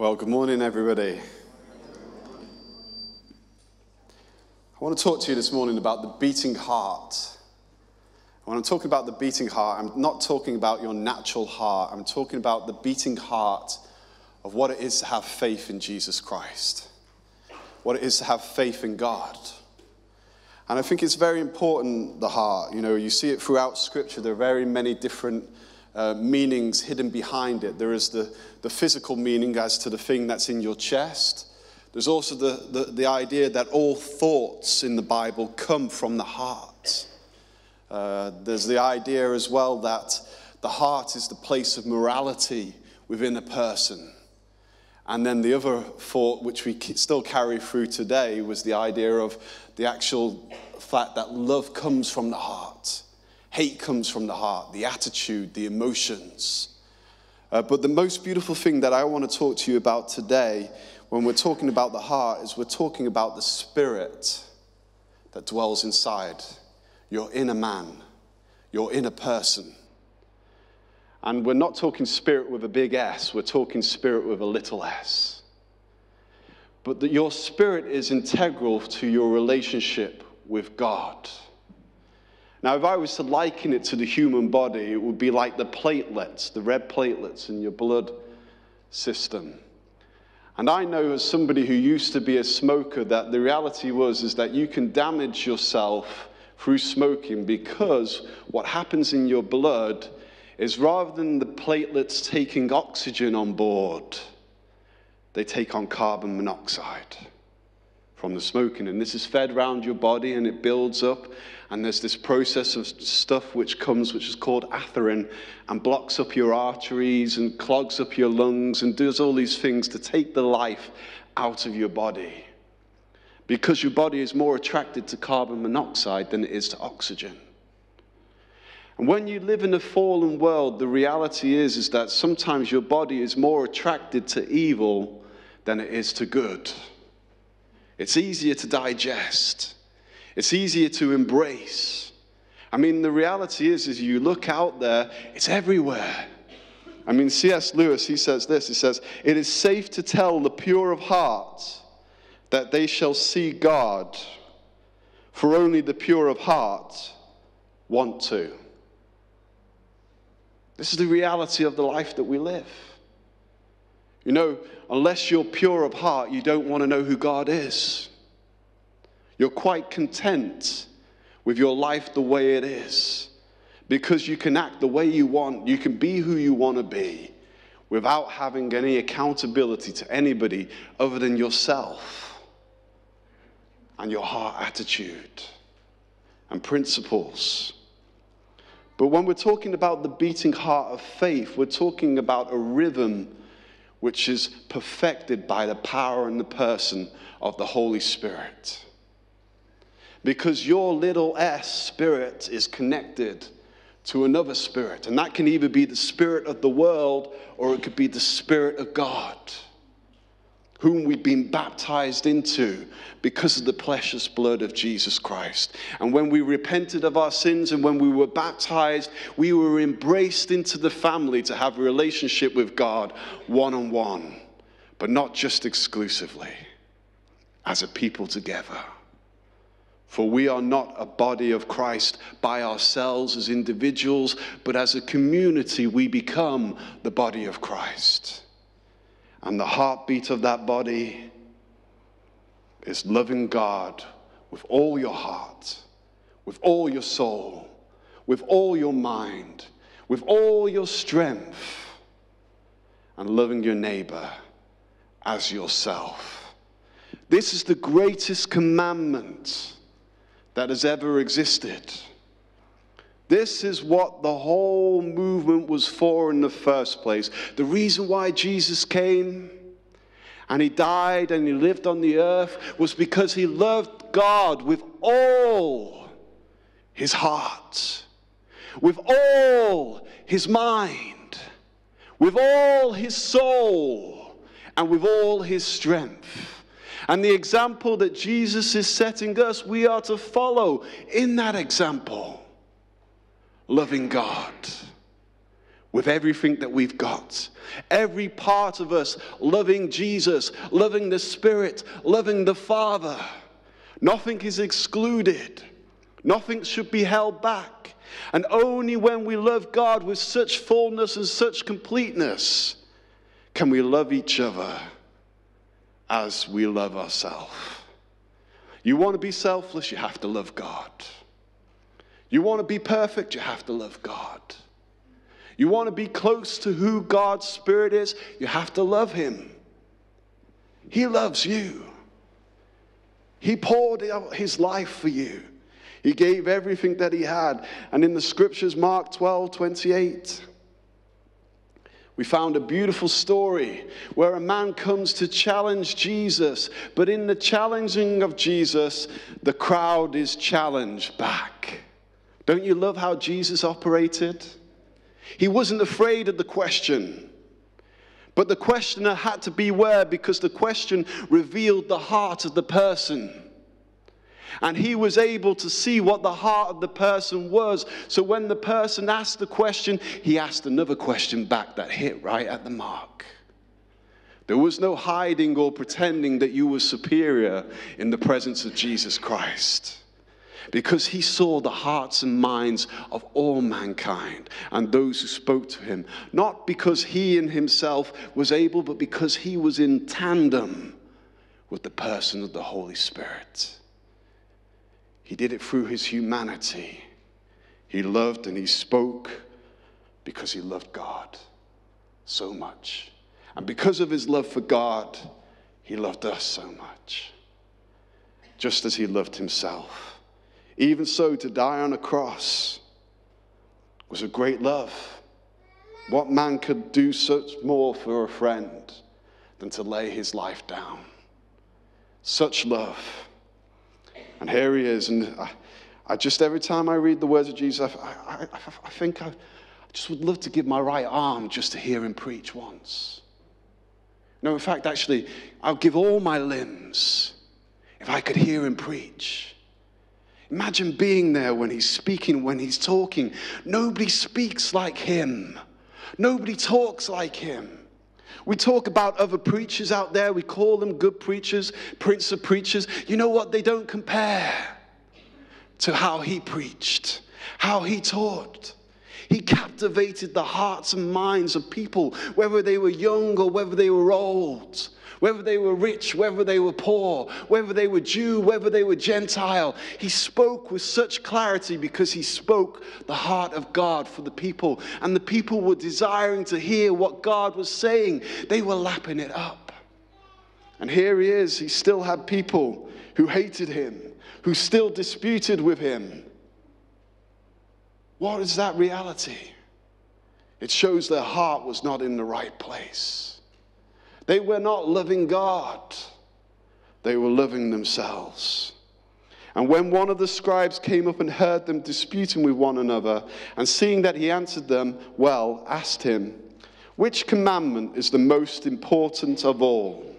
Well, good morning, everybody. I want to talk to you this morning about the beating heart. When I'm talking about the beating heart, I'm not talking about your natural heart. I'm talking about the beating heart of what it is to have faith in Jesus Christ, what it is to have faith in God. And I think it's very important, the heart. You know, you see it throughout Scripture. There are very many different meanings hidden behind it. There is the physical meaning as to the thing that's in your chest. There's also the idea that all thoughts in the Bible come from the heart. There's the idea as well that the heart is the place of morality within a person. And then the other thought, which we still carry through today, was the idea of the actual fact that love comes from the heart. Hate comes from the heart, the attitude, the emotions. But the most beautiful thing that I want to talk to you about today, when we're talking about the heart, is we're talking about the spirit that dwells inside, your inner man, your inner person. And we're not talking spirit with a big S, we're talking spirit with a little s. But that your spirit is integral to your relationship with God. Now, if I was to liken it to the human body, it would be like the platelets, the red platelets in your blood system. And I know, as somebody who used to be a smoker, that the reality is that you can damage yourself through smoking, because what happens in your blood is, rather than the platelets taking oxygen on board, they take on carbon monoxide from the smoking. And this is fed around your body, and it builds up, and there's this process of stuff which is called atherin, and blocks up your arteries and clogs up your lungs and does all these things to take the life out of your body, because your body is more attracted to carbon monoxide than it is to oxygen. And when you live in a fallen world, the reality is that sometimes your body is more attracted to evil than it is to good. It's easier to digest. It's easier to embrace. I mean, the reality is, as you look out there, it's everywhere. I mean, C.S. Lewis, he says this. He says, "It is safe to tell the pure of heart that they shall see God, for only the pure of heart want to." This is the reality of the life that we live. You know, unless you're pure of heart, you don't want to know who God is. You're quite content with your life the way it is, because you can act the way you want. You can be who you want to be without having any accountability to anybody other than yourself and your heart attitude and principles. But when we're talking about the beating heart of faith, we're talking about a rhythm which is perfected by the power and the person of the Holy Spirit. Because your little s spirit is connected to another spirit, and that can either be the spirit of the world, or it could be the Spirit of God, whom we've been baptized into because of the precious blood of Jesus Christ. And when we repented of our sins and when we were baptized, we were embraced into the family to have a relationship with God one-on-one, but not just exclusively, as a people together. For we are not a body of Christ by ourselves as individuals, but as a community we become the body of Christ. And the heartbeat of that body is loving God with all your heart, with all your soul, with all your mind, with all your strength, and loving your neighbor as yourself. This is the greatest commandment that has ever existed. This is what the whole movement was for in the first place. The reason why Jesus came and he died and he lived on the earth was because he loved God with all his heart, with all his mind, with all his soul, and with all his strength. And the example that Jesus is setting us, we are to follow in that example. Loving God with everything that we've got. Every part of us loving Jesus, loving the Spirit, loving the Father. Nothing is excluded. Nothing should be held back. And only when we love God with such fullness and such completeness can we love each other as we love ourselves. You want to be selfless, you have to love God. You want to be perfect, you have to love God. You want to be close to who God's Spirit is, you have to love Him. He loves you. He poured out His life for you. He gave everything that He had. And in the scriptures, Mark 12:28, we found a beautiful story where a man comes to challenge Jesus. But in the challenging of Jesus, the crowd is challenged back. Don't you love how Jesus operated? He wasn't afraid of the question. But the questioner had to beware, because the question revealed the heart of the person. And he was able to see what the heart of the person was. So when the person asked the question, he asked another question back that hit right at the mark. There was no hiding or pretending that you were superior in the presence of Jesus Christ, because he saw the hearts and minds of all mankind and those who spoke to him. Not because he in himself was able, but because he was in tandem with the person of the Holy Spirit. He did it through his humanity. He loved and he spoke because he loved God so much. And because of his love for God, he loved us so much. Just as he loved himself. Even so, to die on a cross was a great love. What man could do such more for a friend than to lay his life down? Such love. And here he is, and I just, every time I read the words of Jesus, I think I just would love to give my right arm just to hear him preach once. No, in fact, actually, I'll give all my limbs if I could hear him preach. Imagine being there when he's speaking, when he's talking. Nobody speaks like him. Nobody talks like him. We talk about other preachers out there. We call them good preachers, prince of preachers. You know what? They don't compare to how he preached, how he taught. He captivated the hearts and minds of people, whether they were young or whether they were old, whether they were rich, whether they were poor, whether they were Jew, whether they were Gentile. He spoke with such clarity because he spoke the heart of God for the people. And the people were desiring to hear what God was saying. They were lapping it up. And here he is. He still had people who hated him, who still disputed with him. What is that reality? It shows their heart was not in the right place. They were not loving God. They were loving themselves. And when one of the scribes came up and heard them disputing with one another, and seeing that he answered them well, asked him, "Which commandment is the most important of all?"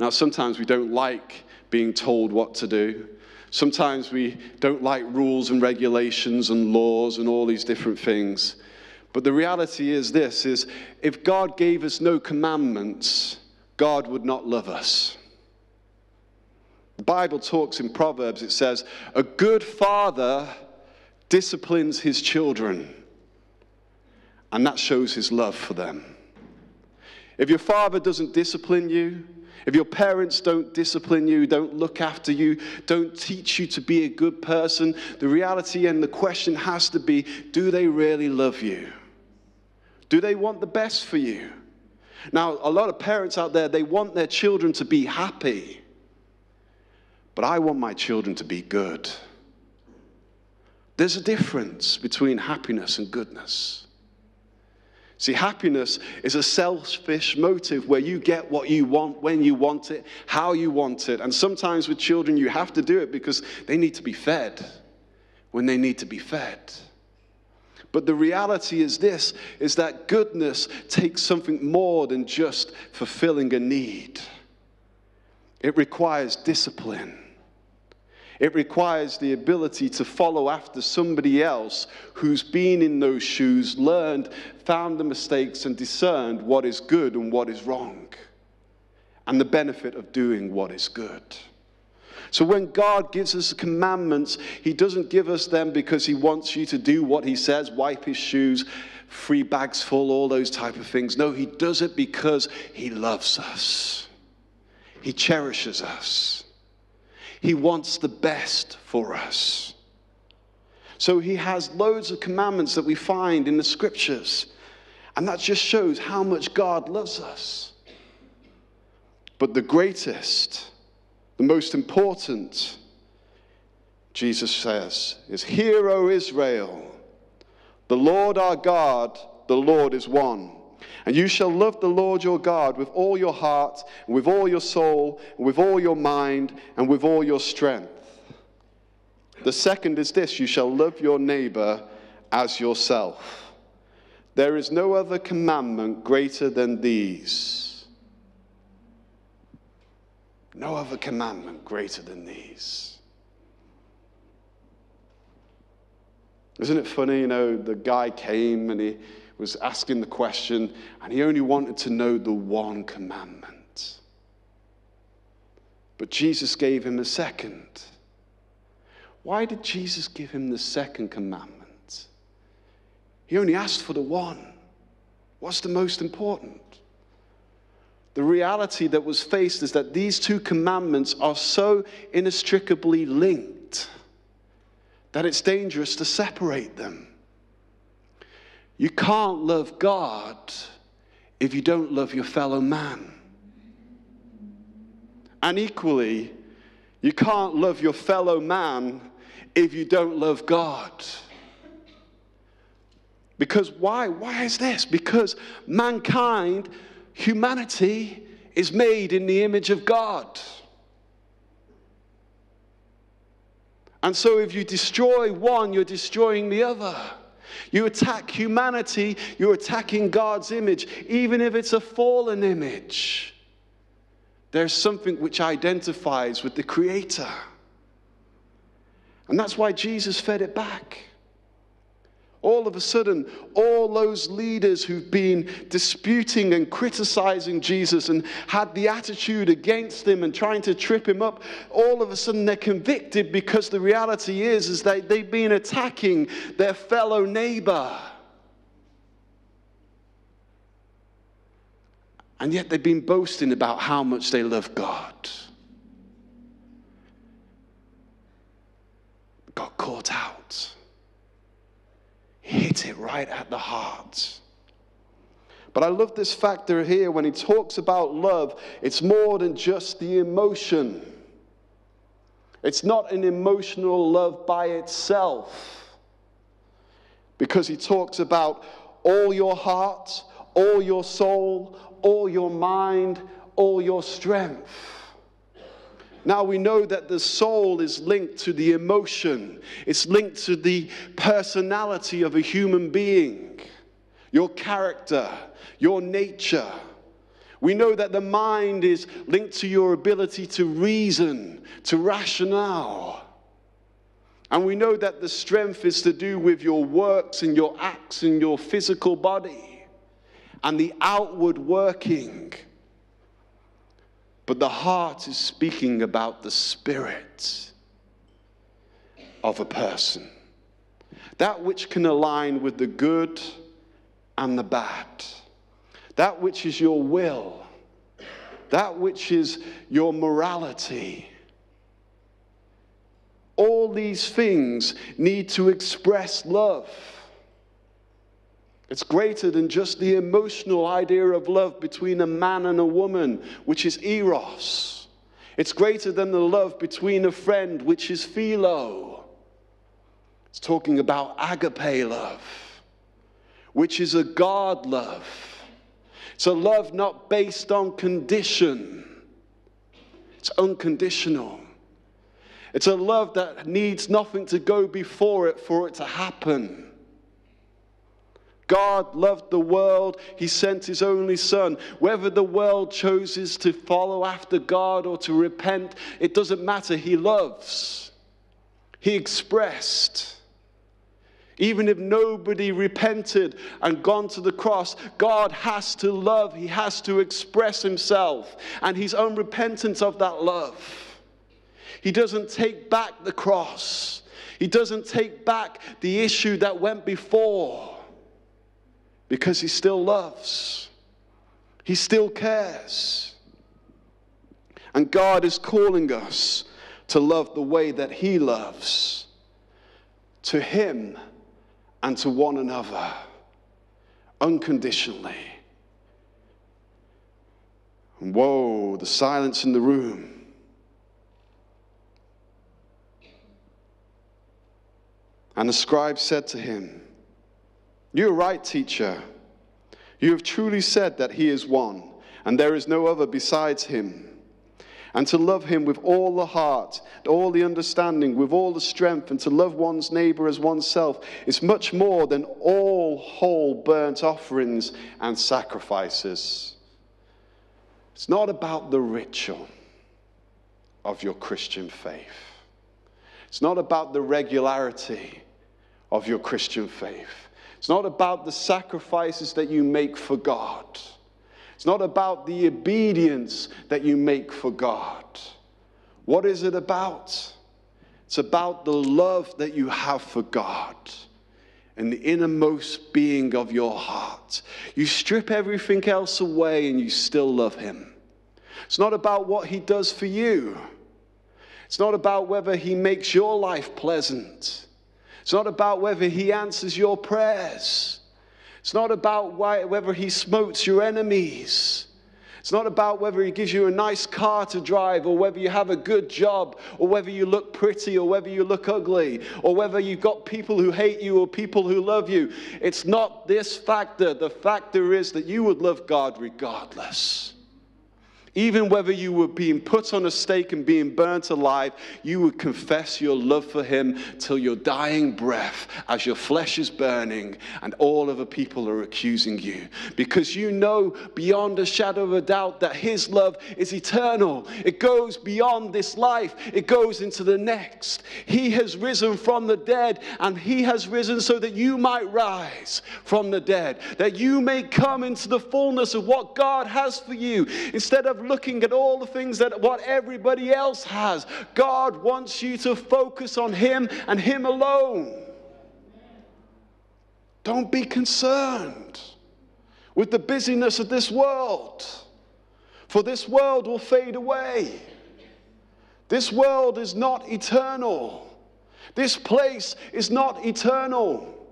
Now, sometimes we don't like being told what to do. Sometimes we don't like rules and regulations and laws and all these different things. But the reality is this, is if God gave us no commandments, God would not love us. The Bible talks in Proverbs, it says, a good father disciplines his children, and that shows his love for them. If your father doesn't discipline you, if your parents don't discipline you, don't look after you, don't teach you to be a good person, the reality and the question has to be, do they really love you? Do they want the best for you? Now, a lot of parents out there, they want their children to be happy. But I want my children to be good. There's a difference between happiness and goodness. See, happiness is a selfish motive where you get what you want, when you want it, how you want it. And sometimes with children, you have to do it because they need to be fed when they need to be fed. But the reality is this, is that goodness takes something more than just fulfilling a need. It requires discipline. It requires the ability to follow after somebody else who's been in those shoes, learned, found the mistakes, and discerned what is good and what is wrong, and the benefit of doing what is good. So when God gives us commandments, he doesn't give us them because he wants you to do what he says, wipe his shoes, free bags full, all those type of things. No, he does it because he loves us. He cherishes us. He wants the best for us. So he has loads of commandments that we find in the scriptures. And that just shows how much God loves us. But the greatest, the most important, Jesus says, is, "Hear, O Israel, the Lord our God, the Lord is one. And you shall love the Lord your God with all your heart, and with all your soul, and with all your mind, and with all your strength. The second is this, you shall love your neighbor as yourself. There is no other commandment greater than these." No other commandment greater than these. Isn't it funny, you know, the guy came and he was asking the question and he only wanted to know the one commandment. But Jesus gave him a second. Why did Jesus give him the second commandment? He only asked for the one. What's the most important? The reality that was faced is that these two commandments are so inextricably linked that it's dangerous to separate them. You can't love God if you don't love your fellow man. And equally, you can't love your fellow man if you don't love God. Because why? Why is this? Because mankind, humanity, is made in the image of God. And so if you destroy one, you're destroying the other. You attack humanity, you're attacking God's image, even if it's a fallen image. There's something which identifies with the Creator. And that's why Jesus fed it back. All of a sudden, all those leaders who've been disputing and criticizing Jesus and had the attitude against him and trying to trip him up, all of a sudden they're convicted because the reality is that they've been attacking their fellow neighbor. And yet they've been boasting about how much they love God. Got caught out. Hit it right at the heart. But I love this factor here. When he talks about love, it's more than just the emotion. It's not an emotional love by itself. Because he talks about all your heart, all your soul, all your mind, all your strength. Now we know that the soul is linked to the emotion. It's linked to the personality of a human being, your character, your nature. We know that the mind is linked to your ability to reason, to rationale. And we know that the strength is to do with your works and your acts and your physical body and the outward working. But the heart is speaking about the spirit of a person. That which can align with the good and the bad. That which is your will. That which is your morality. All these things need to express love. It's greater than just the emotional idea of love between a man and a woman, which is eros. It's greater than the love between a friend, which is philo. It's talking about agape love, which is a God love. It's a love not based on condition. It's unconditional. It's a love that needs nothing to go before it for it to happen. God loved the world. He sent his only son. Whether the world chooses to follow after God or to repent, it doesn't matter. He loves. he expressed. Even if nobody repented and gone to the cross, God has to love. He has to express himself and his own repentance of that love. He doesn't take back the cross. He doesn't take back the issue that went before, because he still loves. He still cares. And God is calling us to love the way that he loves, to him and to one another, unconditionally. And whoa, the silence in the room. And the scribe said to him, "You are right, teacher. You have truly said that he is one, and there is no other besides him. And to love him with all the heart, all the understanding, with all the strength, and to love one's neighbor as oneself is much more than all whole burnt offerings and sacrifices." It's not about the ritual of your Christian faith. It's not about the regularity of your Christian faith. It's not about the sacrifices that you make for God. It's not about the obedience that you make for God. What is it about? It's about the love that you have for God and the innermost being of your heart. You strip everything else away and you still love him. It's not about what he does for you. It's not about whether he makes your life pleasant. It's not about whether he answers your prayers. It's not about whether he smotes your enemies. It's not about whether he gives you a nice car to drive, or whether you have a good job, or whether you look pretty, or whether you look ugly, or whether you've got people who hate you or people who love you. It's not this factor. The factor is that you would love God regardless. Even whether you were being put on a stake and being burnt alive, you would confess your love for him till your dying breath, as your flesh is burning and all other people are accusing you. Because you know beyond a shadow of a doubt that his love is eternal. It goes beyond this life. It goes into the next. He has risen from the dead, and he has risen so that you might rise from the dead, that you may come into the fullness of what God has for you. Instead of looking at all the things that what everybody else has, God wants you to focus on him and him alone. Don't be concerned with the busyness of this world, for this world will fade away. This world is not eternal. This place is not eternal.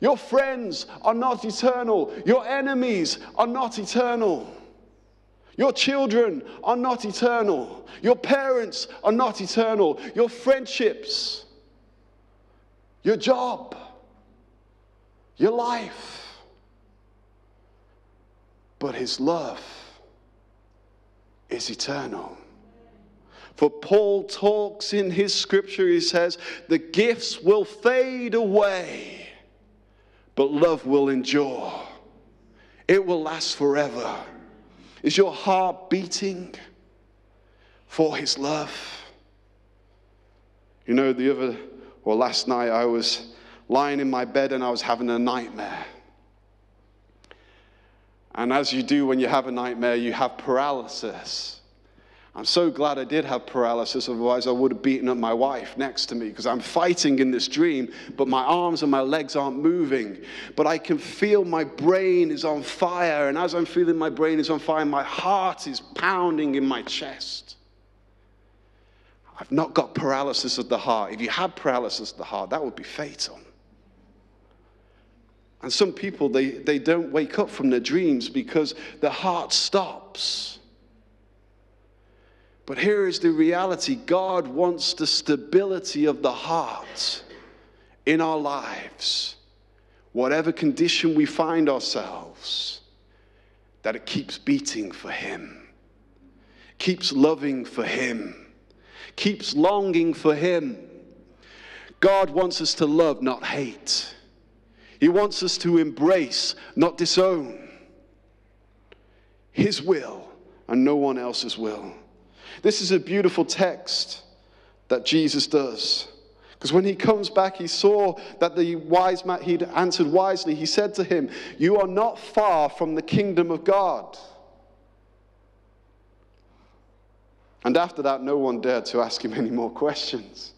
Your friends are not eternal. Your enemies are not eternal. Your children are not eternal. Your parents are not eternal. Your friendships, your job, your life. But his love is eternal. For Paul talks in his scripture, he says, the gifts will fade away, but love will endure. It will last forever. Is your heart beating for his love? You know, last night I was lying in my bed and I was having a nightmare. And as you do when you have a nightmare, you have paralysis. I'm so glad I did have paralysis, otherwise I would have beaten up my wife next to me, because I'm fighting in this dream, but my arms and my legs aren't moving. But I can feel my brain is on fire, and as I'm feeling my brain is on fire, my heart is pounding in my chest. I've not got paralysis of the heart. If you had paralysis of the heart, that would be fatal. And some people, they don't wake up from their dreams because their heart stops. But here is the reality. God wants the stability of the heart in our lives, whatever condition we find ourselves, that it keeps beating for him, keeps loving for him, keeps longing for him. God wants us to love, not hate. He wants us to embrace, not disown, his will and no one else's will. This is a beautiful text that Jesus does. Because when he comes back, he saw that the wise man, he'd answered wisely. He said to him, "You are not far from the kingdom of God." And after that, no one dared to ask him any more questions.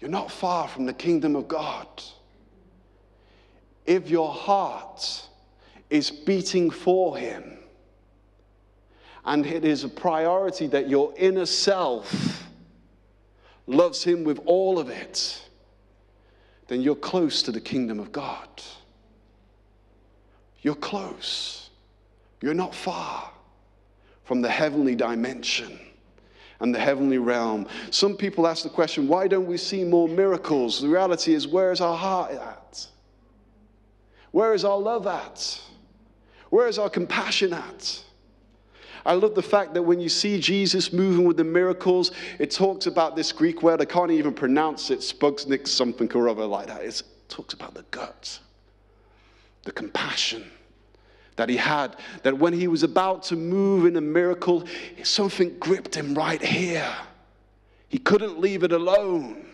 You're not far from the kingdom of God. If your heart is beating for him, and it is a priority that your inner self loves him with all of it, then you're close to the kingdom of God. You're close. You're not far from the heavenly dimension and the heavenly realm. Some people ask the question, why don't we see more miracles? The reality is, where is our heart at? Where is our love at? Where is our compassion at? I love the fact that when you see Jesus moving with the miracles, it talks about this Greek word. I can't even pronounce it. Spugsnik something or other like that. It talks about the guts, the compassion that he had. That when he was about to move in a miracle, something gripped him right here. He couldn't leave it alone.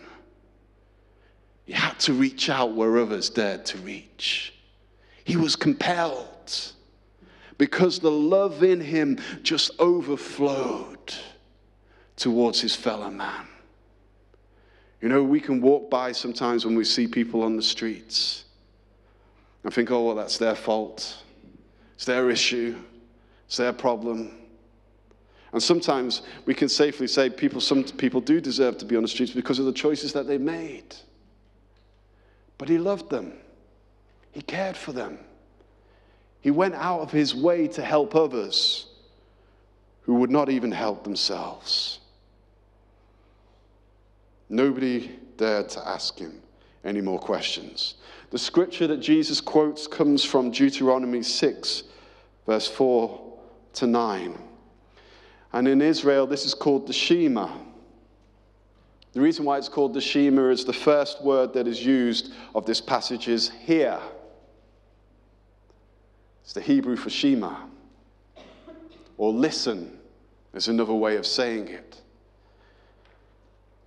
He had to reach out where others dared to reach. He was compelled, because the love in him just overflowed towards his fellow man. You know, we can walk by sometimes when we see people on the streets and think, oh, well, that's their fault. It's their issue. It's their problem. And sometimes we can safely say some people do deserve to be on the streets because of the choices that they made. But he loved them. He cared for them. He went out of his way to help others who would not even help themselves. Nobody dared to ask him any more questions. The scripture that Jesus quotes comes from Deuteronomy 6, verse 4 to 9. And in Israel, this is called the Shema. The reason why it's called the Shema is the first word that is used of this passage is hear. It's the Hebrew for Shema, or listen is another way of saying it.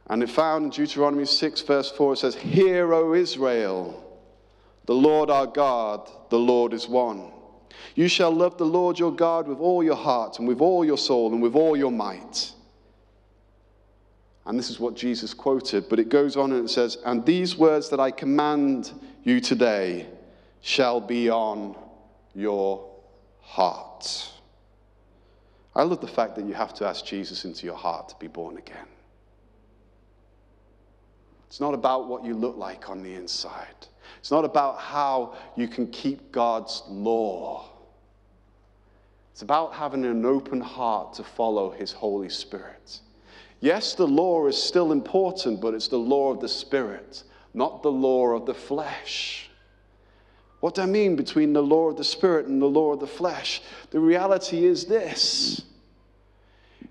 And it found in Deuteronomy 6, verse 4, it says, "Hear, O Israel, the Lord our God, the Lord is one. You shall love the Lord your God with all your heart and with all your soul and with all your might." And this is what Jesus quoted, but it goes on and it says, "And these words that I command you today shall be on your heart." I love the fact that you have to ask Jesus into your heart to be born again. It's not about what you look like on the inside. It's not about how you can keep God's law. It's about having an open heart to follow his Holy Spirit. Yes, the law is still important, but it's the law of the Spirit, not the law of the flesh. What do I mean between the law of the Spirit and the law of the flesh? The reality is this,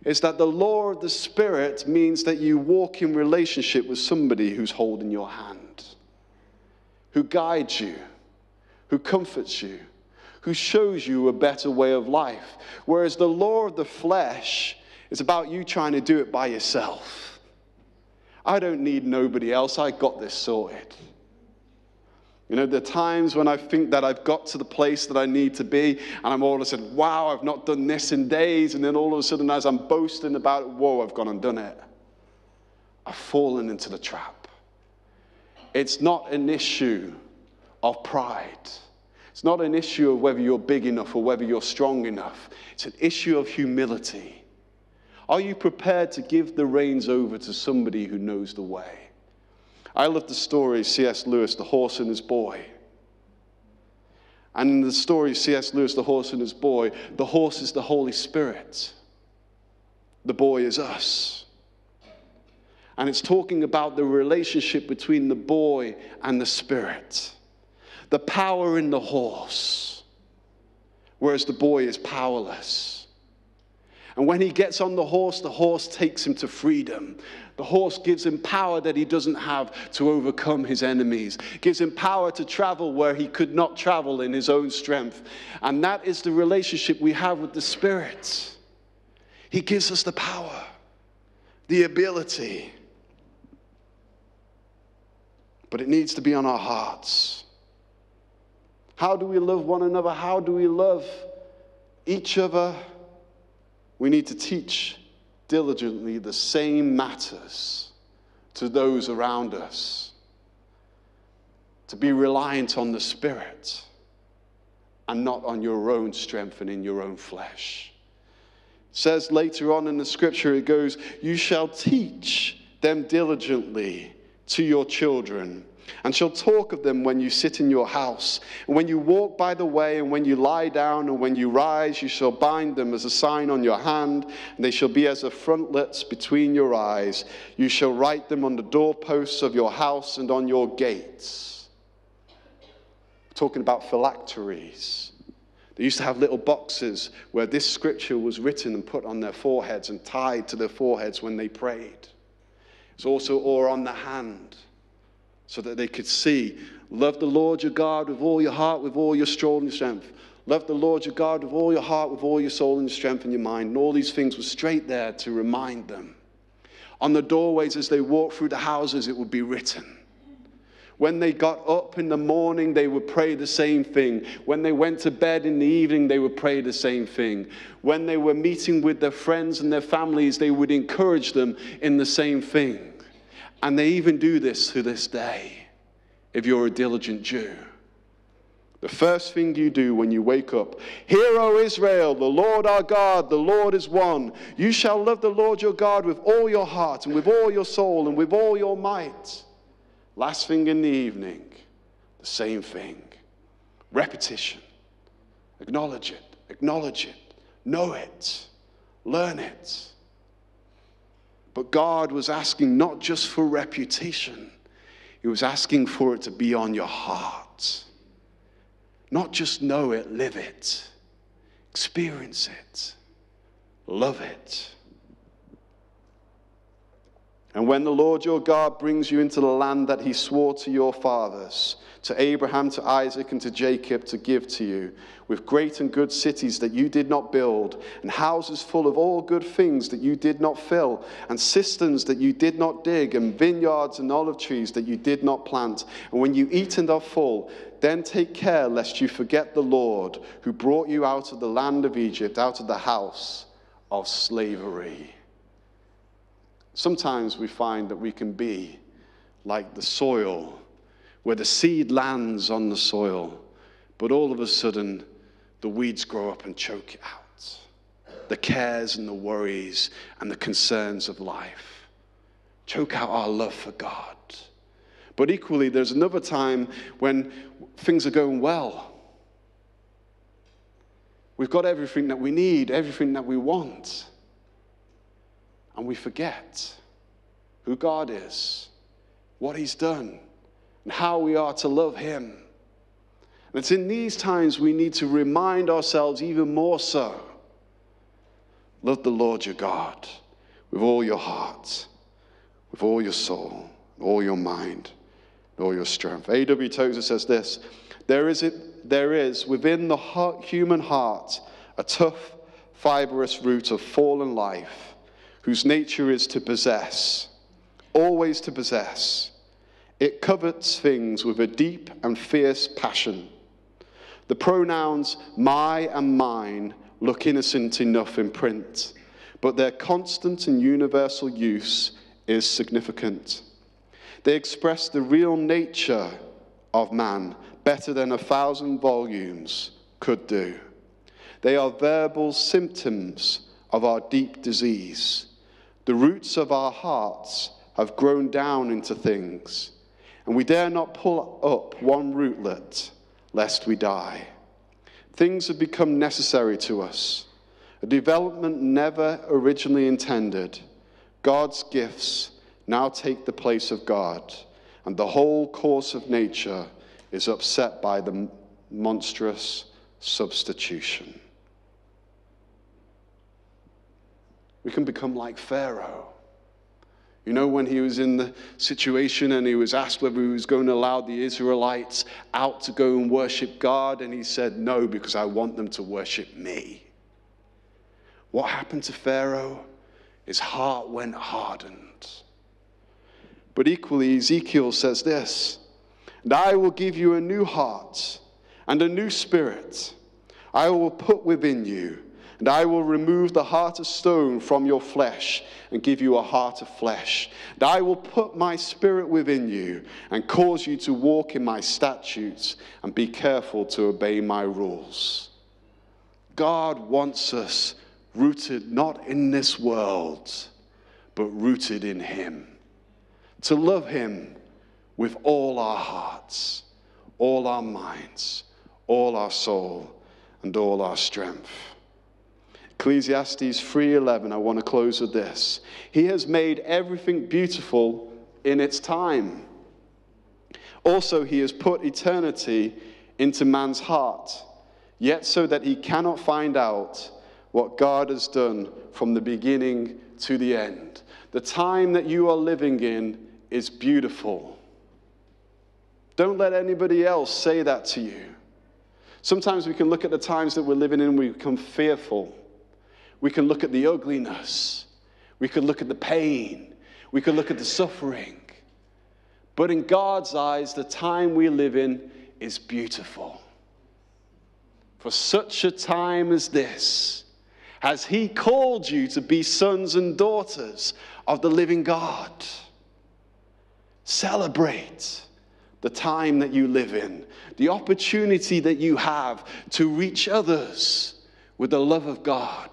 is that the law of the Spirit means that you walk in relationship with somebody who's holding your hand, who guides you, who comforts you, who shows you a better way of life. Whereas the law of the flesh is about you trying to do it by yourself. I don't need nobody else. I got this sorted. You know, there are times when I think that I've got to the place that I need to be, and I'm all of a sudden, wow, I've not done this in days, and then all of a sudden as I'm boasting about it, whoa, I've gone and done it. I've fallen into the trap. It's not an issue of pride. It's not an issue of whether you're big enough or whether you're strong enough. It's an issue of humility. Are you prepared to give the reins over to somebody who knows the way? I love the story of C.S. Lewis, the horse and his boy. And in the story of C.S. Lewis, the horse and his boy, the horse is the Holy Spirit. The boy is us. And it's talking about the relationship between the boy and the Spirit. The power in the horse, whereas the boy is powerless. And when he gets on the horse takes him to freedom. The horse gives him power that he doesn't have to overcome his enemies. Gives him power to travel where he could not travel in his own strength. And that is the relationship we have with the Spirit. He gives us the power, the ability. but it needs to be on our hearts. How do we love one another? How do we love each other? We need to teach diligently the same matters to those around us, to be reliant on the Spirit and not on your own strength and in your own flesh. It says later on in the scripture, it goes, "You shall teach them diligently to your children, and shall talk of them when you sit in your house, and when you walk by the way, and when you lie down, and when you rise. You shall bind them as a sign on your hand, and they shall be as a frontlets between your eyes. You shall write them on the doorposts of your house and on your gates." We're talking about phylacteries. They used to have little boxes where this scripture was written and put on their foreheads and tied to their foreheads when they prayed. It's also or on the hand, so that they could see, love the Lord your God with all your heart, with all your soul and strength. Love the Lord your God with all your heart, with all your soul and strength and your mind. And all these things were straight there to remind them. On the doorways as they walked through the houses, it would be written. When they got up in the morning, they would pray the same thing. When they went to bed in the evening, they would pray the same thing. When they were meeting with their friends and their families, they would encourage them in the same thing. And they even do this to this day, if you're a diligent Jew. The first thing you do when you wake up, "Hear, O Israel, the Lord our God, the Lord is one. You shall love the Lord your God with all your heart and with all your soul and with all your might." Last thing in the evening, the same thing. Repetition. Acknowledge it. Acknowledge it. Know it. Learn it. But God was asking not just for reputation. He was asking for it to be on your heart. Not just know it, live it. Experience it. Love it. "And when the Lord your God brings you into the land that he swore to your fathers, to Abraham, to Isaac, and to Jacob to give to you, with great and good cities that you did not build, and houses full of all good things that you did not fill, and cisterns that you did not dig, and vineyards and olive trees that you did not plant, and when you eat and are full, then take care lest you forget the Lord, who brought you out of the land of Egypt, out of the house of slavery." Sometimes we find that we can be like the soil, where the seed lands on the soil, but all of a sudden, the weeds grow up and choke it out. The cares and the worries and the concerns of life choke out our love for God. But equally, there's another time when things are going well. We've got everything that we need, everything that we want. And we forget who God is, what he's done, and how we are to love him. And it's in these times we need to remind ourselves even more so. Love the Lord your God with all your heart, with all your soul, all your mind, and all your strength. A. W. Tozer says this, there is within the human heart a tough, fibrous root of fallen life, whose nature is to possess, always to possess. It covets things with a deep and fierce passion. The pronouns my and mine look innocent enough in print, but their constant and universal use is significant. They express the real nature of man better than 1,000 volumes could do. They are verbal symptoms of our deep disease. The roots of our hearts have grown down into things, and we dare not pull up one rootlet lest we die. Things have become necessary to us, a development never originally intended. God's gifts now take the place of God, and the whole course of nature is upset by the monstrous substitution. We can become like Pharaoh. You know, when he was in the situation and he was asked whether he was going to allow the Israelites out to go and worship God, and he said, "No, because I want them to worship me." What happened to Pharaoh? His heart went hardened. But equally, Ezekiel says this, "And I will give you a new heart and a new spirit. I will put within you, and I will remove the heart of stone from your flesh and give you a heart of flesh. And I will put my spirit within you and cause you to walk in my statutes and be careful to obey my rules." God wants us rooted not in this world, but rooted in him. To love him with all our hearts, all our minds, all our soul, and all our strength. Ecclesiastes 3:11, I want to close with this. He has made everything beautiful in its time. Also, he has put eternity into man's heart, yet so that he cannot find out what God has done from the beginning to the end. The time that you are living in is beautiful. Don't let anybody else say that to you. Sometimes we can look at the times that we're living in and we become fearful. We can look at the ugliness. We can look at the pain. We can look at the suffering. But in God's eyes, the time we live in is beautiful. For such a time as this has he called you to be sons and daughters of the living God. Celebrate the time that you live in, the opportunity that you have to reach others with the love of God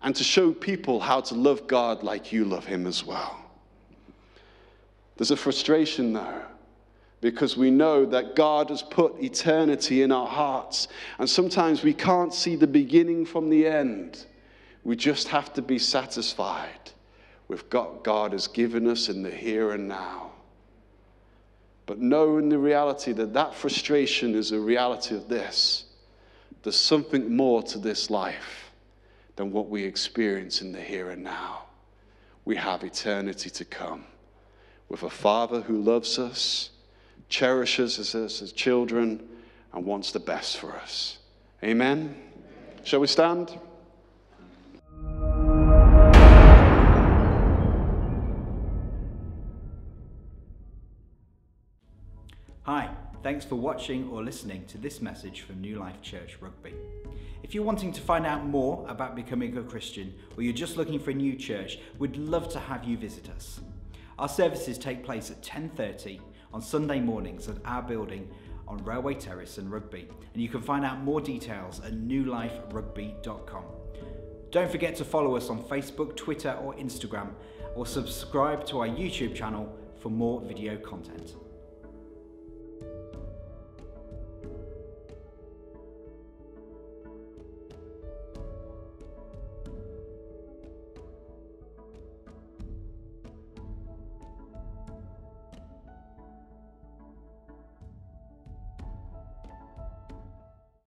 and to show people how to love God like you love him as well. There's a frustration though, because we know that God has put eternity in our hearts, and sometimes we can't see the beginning from the end. We just have to be satisfied with what God has given us in the here and now. But know in the reality that that frustration is a reality of this. There's something more to this life than what we experience in the here and now. We have eternity to come with a Father who loves us, cherishes us as children, and wants the best for us. Amen? Amen. Shall we stand? Hi, thanks for watching or listening to this message from New Life Church Rugby. If you're wanting to find out more about becoming a Christian, or you're just looking for a new church, we'd love to have you visit us. Our services take place at 10:30 on Sunday mornings at our building on Railway Terrace in Rugby, and you can find out more details at newliferugby.com. Don't forget to follow us on Facebook, Twitter or Instagram, or subscribe to our YouTube channel for more video content.